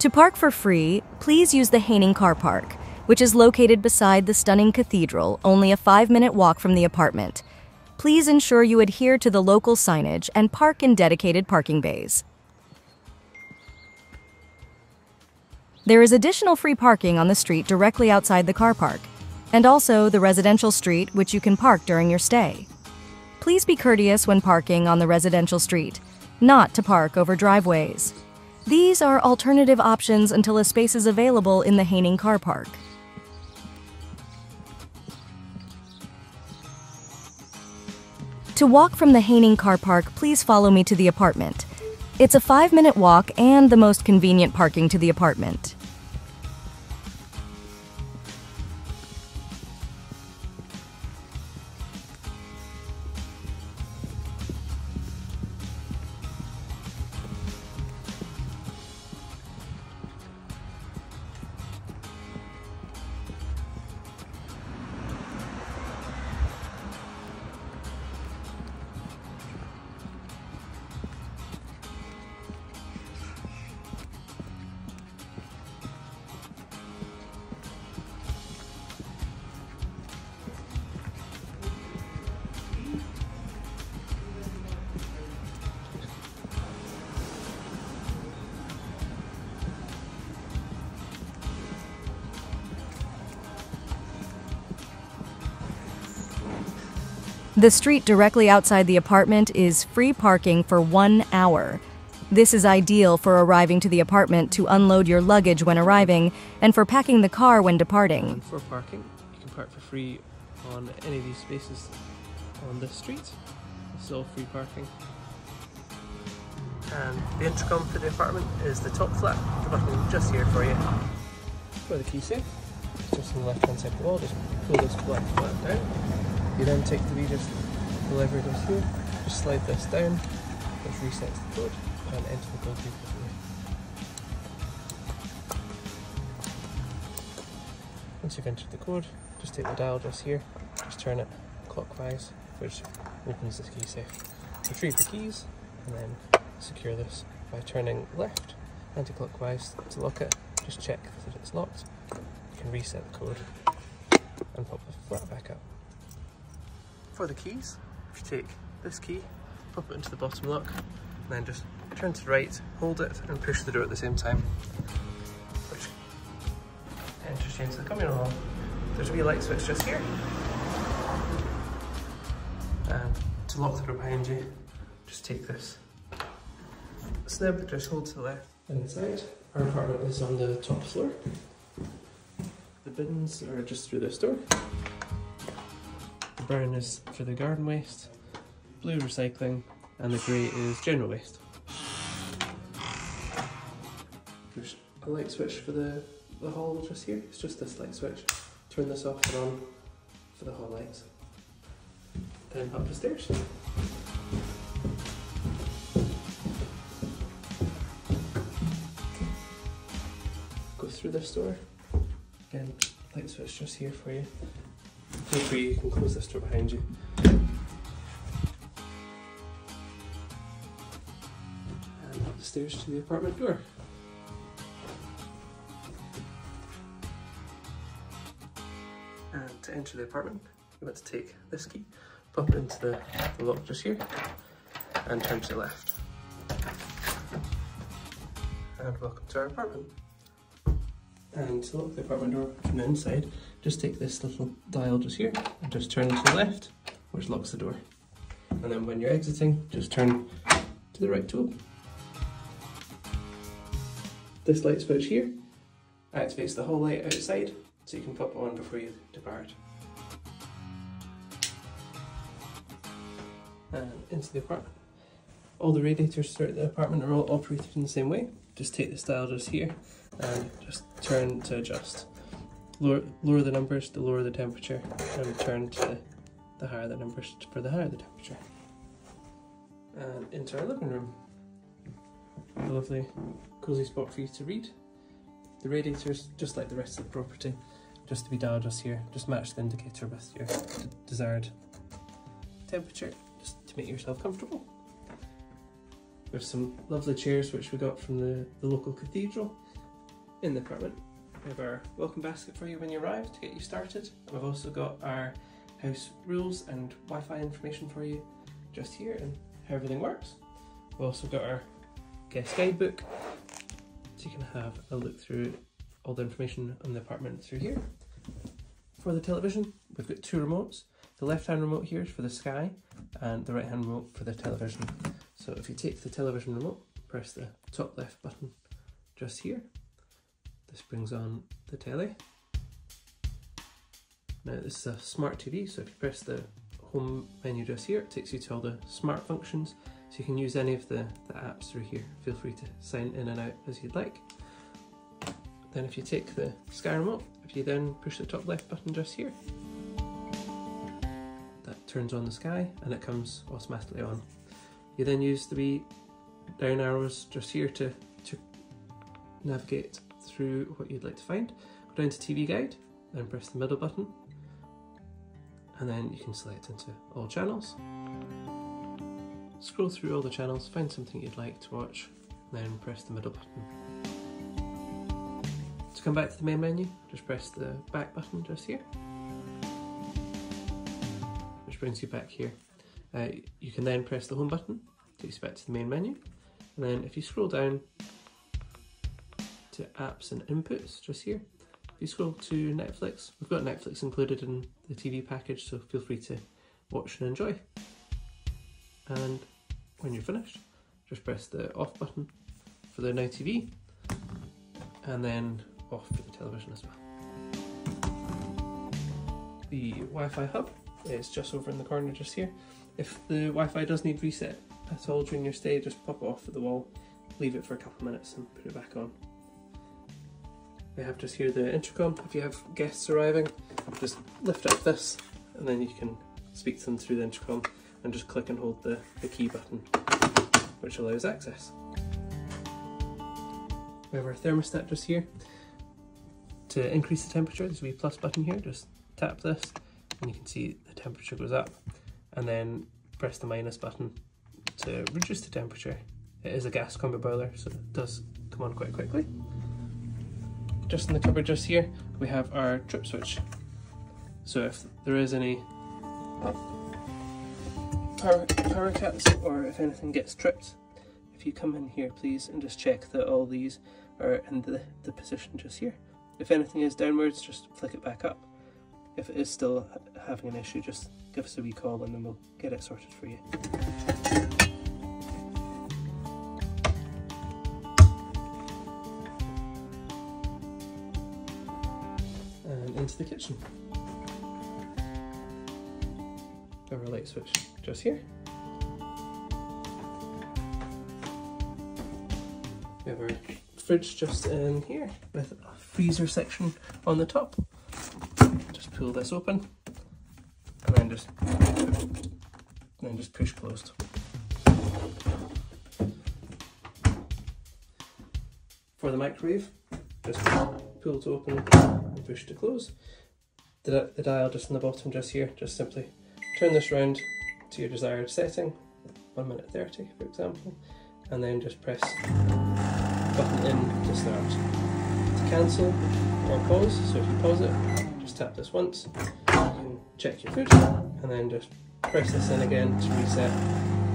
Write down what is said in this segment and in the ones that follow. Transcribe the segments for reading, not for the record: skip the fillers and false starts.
To park for free, please use the Haining Car Park, which is located beside the stunning cathedral, only a 5-minute walk from the apartment. Please ensure you adhere to the local signage and park in dedicated parking bays. There is additional free parking on the street directly outside the car park, and also the residential street, which you can park during your stay. Please be courteous when parking on the residential street, not to park over driveways. These are alternative options until a space is available in the Haining Car Park. To walk from the Haining Car Park, please follow me to the apartment. It's a 5-minute walk and the most convenient parking to the apartment. The street directly outside the apartment is free parking for 1 hour. This is ideal for arriving to the apartment to unload your luggage when arriving and for packing the car when departing. And for parking, you can park for free on any of these spaces on this street. It's all free parking. And the intercom for the apartment is the top flat, the button just here for you. For the key safe, it's just on the left hand side of the wall, just pull this black flat down. You then take the readers, the lever goes here, just slide this down, which resets the code, and enter the code here. Once you've entered the code, just take the dial just here, just turn it clockwise, which opens this key safe. Retrieve the keys, and then secure this by turning left, anti-clockwise to lock it, just check that it's locked. You can reset the code, and pop the flap back up. For the keys, if you take this key, pop it into the bottom lock, and then just turn to the right, hold it, and push the door at the same time, which enters you into the communal hall. There's a wee light switch just here, and to lock the door behind you, just take this snib, just hold to the left. Inside, our apartment is on the top floor. The bins are just through this door. Brown is for the garden waste, blue recycling, and the grey is general waste. There's a light switch for the hall just here, it's just this light switch. Turn this off and on for the hall lights. Then up the stairs. Go through this door, again light switch just here for you. Feel free, you can close this door behind you. And up the stairs to the apartment door. And to enter the apartment, you want to take this key, pop it into the lock just here, and turn to the left. And welcome to our apartment. And to lock the apartment door from the inside, just take this little dial just here and just turn to the left, which locks the door. And then when you're exiting, just turn to the right to open. This light switch here activates the hall light outside, so you can pop it on before you depart. And into the apartment. All the radiators throughout the apartment are all operated in the same way. Just take this dial just here and just turn to adjust. Lower the numbers to lower the temperature, and turn to the higher the numbers for the higher the temperature. And into our living room. A lovely cozy spot for you to read. The radiators, just like the rest of the property, just to be dialed just here, just match the indicator with your desired temperature, just to make yourself comfortable. There's some lovely chairs which we got from the local cathedral, in the apartment. We have our welcome basket for you when you arrive to get you started. We've also got our house rules and Wi-Fi information for you just here and how everything works. We've also got our guest guidebook, so you can have a look through all the information on the apartment through here. For the television, we've got two remotes. The left-hand remote here is for the Sky and the right-hand remote for the television. So if you take the television remote, press the top left button just here. This brings on the telly. Now this is a smart TV, so if you press the home menu just here, it takes you to all the smart functions, so you can use any of the apps through here. Feel free to sign in and out as you'd like. Then if you take the Sky remote, if you then push the top left button just here, that turns on the Sky and it comes automatically on. You then use the wee down arrows just here to navigate through what you'd like to find. Go down to TV Guide, then press the middle button, and then you can select into all channels. Scroll through all the channels, find something you'd like to watch, then press the middle button. To come back to the main menu, just press the back button just here, which brings you back here. You can then press the home button, takes you back to the main menu, and then if you scroll down to apps and inputs just here, if you scroll to Netflix, we've got Netflix included in the TV package, so feel free to watch and enjoy. And when you're finished, just press the off button for the Now TV, and then off for the television as well. The Wi-Fi hub is just over in the corner just here. If the Wi-Fi does need reset at all during your stay, just pop it off at the wall, leave it for a couple of minutes and put it back on. We have just here the intercom. If you have guests arriving, just lift up this and then you can speak to them through the intercom, and just click and hold the key button, which allows access. We have our thermostat just here. To increase the temperature, there's a wee plus button here, just tap this and you can see the temperature goes up, and then press the minus button to reduce the temperature. It is a gas combi boiler, so it does come on quite quickly. Just in the cupboard just here, we have our trip switch. So if there is any power cuts, or if anything gets tripped, if you come in here please and just check that all these are in the position just here. If anything is downwards, just flick it back up. If it is still having an issue, just give us a wee call and then we'll get it sorted for you. And into the kitchen. Our light switch just here. We have our fridge just in here with a freezer section on the top. Just pull this open and then just push closed. For the microwave, just pull to open and push to close. The dial just in the bottom just here, just simply turn this round to your desired setting, 1:30 for example, and then just press button in to start. To cancel or pause, so if you pause it, just tap this once, you can check your food, and then just press this in again to reset.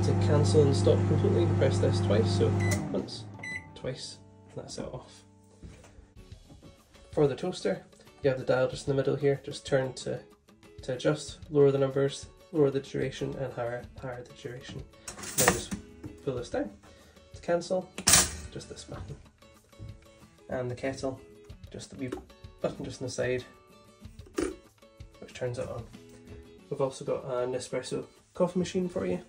To cancel and stop completely, press this twice, so once, twice, and that's it off. For the toaster, you have the dial just in the middle here, just turn to adjust, lower the numbers, lower the duration, and higher the duration. Then just pull this down. To cancel, just this button. And the kettle, just the wee button just on the side, which turns it on. We've also got a Nespresso coffee machine for you.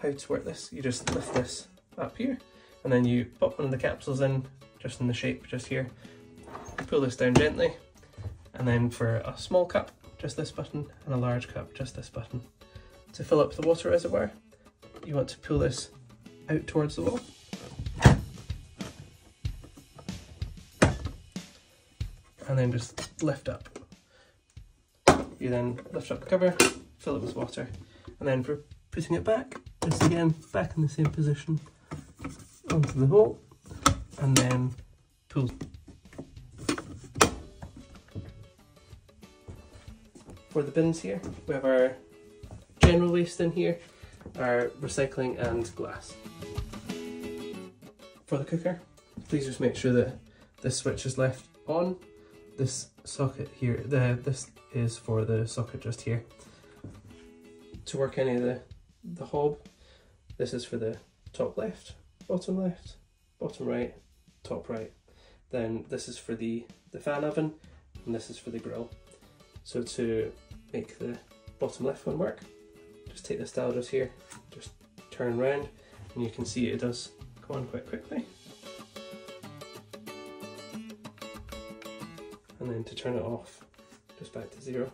How to work this, you just lift this up here, and then you pop one of the capsules in, just in the shape just here. Pull this down gently, and then for a small cup, just this button, and a large cup, just this button. To fill up the water reservoir, you want to pull this out towards the wall. And then just lift up. You then lift up the cover, fill it with water. And then for putting it back, just again, back in the same position, onto the hole, and then pull for the bins here. We have our general waste in here, our recycling and glass. For the cooker, please just make sure that this switch is left on. This socket here, this is for the socket just here. To work any of the hob, this is for the top left, bottom right, top right. Then this is for the fan oven, and this is for the grill. So to make the bottom left one work, just take this dial just here, just turn round, and you can see it does go on quite quickly. And then to turn it off, just back to zero.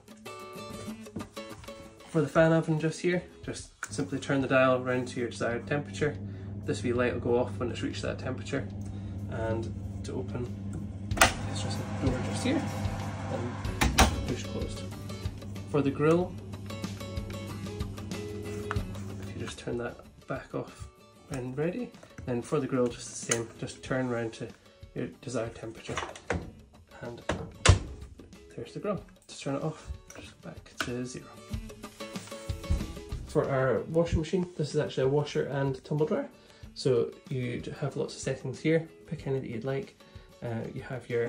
For the fan oven just here, just simply turn the dial around to your desired temperature. This wee light will go off when it's reached that temperature. And to open, it's just a door just here, and push closed. For the grill, if you just turn that back off when ready, and for the grill just the same, just turn around to your desired temperature. And there's the grill. To turn it off, just back to zero. For our washing machine, this is actually a washer and tumble dryer. So you have lots of settings here, pick any that you'd like. You have your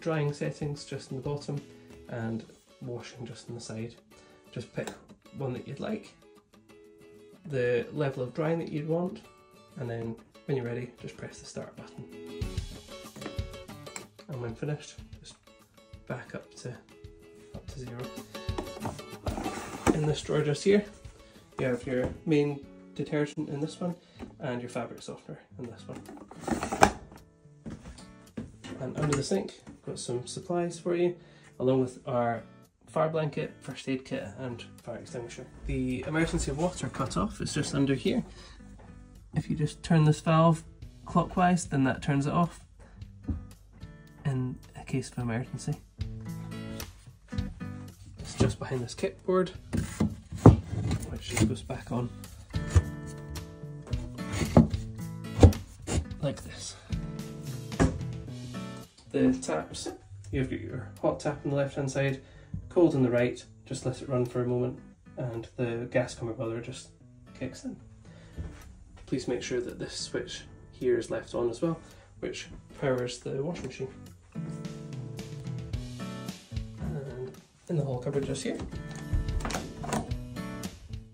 drying settings just in the bottom and washing just on the side. Just pick one that you'd like, the level of drying that you'd want, and then when you're ready, just press the start button. And when finished, just back up to zero. In this drawer just here, you have your main detergent in this one, and your fabric softener in this one. And under the sink, got some supplies for you, along with our fire blanket, first aid kit, and fire extinguisher. The emergency water cutoff is just under here. If you just turn this valve clockwise, then that turns it off in a case of emergency. It's just behind this kickboard, which just goes back on like this. The taps, you've got your hot tap on the left hand side, cold on the right, just let it run for a moment and the gas cover buzzer just kicks in. Please make sure that this switch here is left on as well, which powers the washing machine. And in the hall cupboard just here,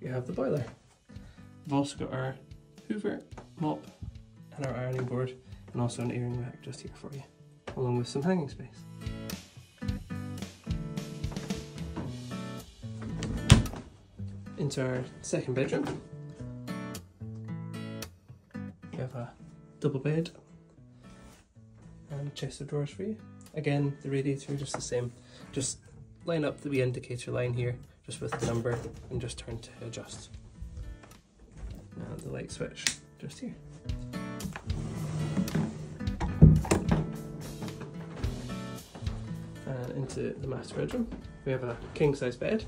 you have the boiler. We've also got our hoover, mop, and our ironing board, and also an airing rack just here for you, along with some hanging space. Into our second bedroom, you have a double bed and a chest of drawers for you. Again, the radiator just the same, just line up the wee indicator line here just with the number and just turn to adjust. And the light switch just here. And into the master bedroom, we have a king size bed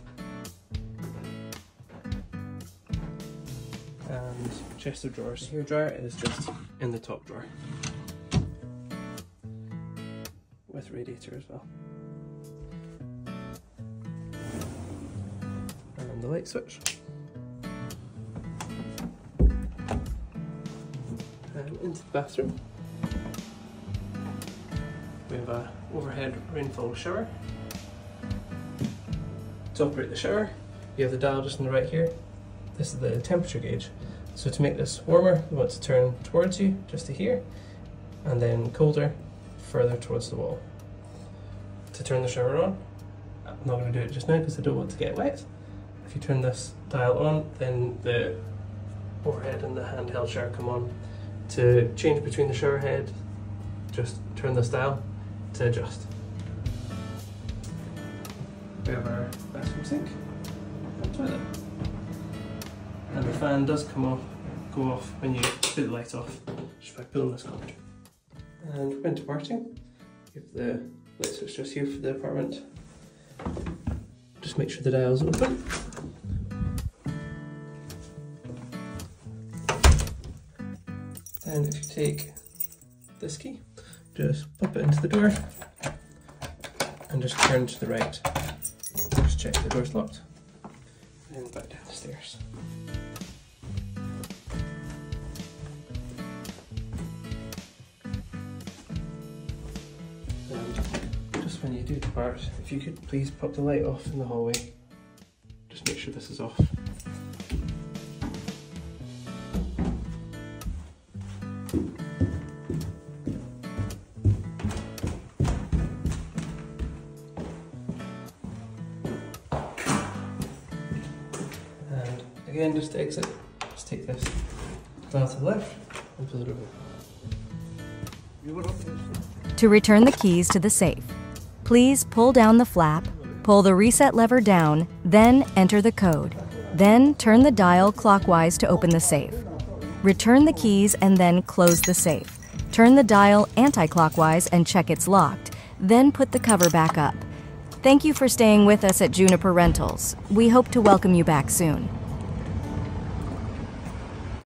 and chest of drawers. Hair dryer is just in the top drawer with radiator as well. And the light switch. And into the bathroom, we have an overhead rainfall shower. To operate the shower, you have the dial just on the right here. This is the temperature gauge. So to make this warmer, you want to turn towards you, just to here, and then colder, further towards the wall. To turn the shower on, I'm not going to do it just now because I don't want to get wet. If you turn this dial on, then the overhead and the handheld shower come on. To change between the shower head, just turn this dial to adjust. We have our bathroom sink and toilet. And the fan does come off, go off when you put the light off, just by pulling this cord. And when departing, you have the light switch just here for the apartment. Just make sure the dial's open. And if you take this key, just pop it into the door and just turn to the right. Just just check the door's locked and back down the stairs. And just when you do depart, if you could please pop the light off in the hallway. Just make sure this is off. Again, just to exit, just take this dial to the left and pull it over. To return the keys to the safe, please pull down the flap, pull the reset lever down, then enter the code. Then turn the dial clockwise to open the safe. Return the keys and then close the safe. Turn the dial anti-clockwise and check it's locked, then put the cover back up. Thank you for staying with us at Juniper Rentals. We hope to welcome you back soon.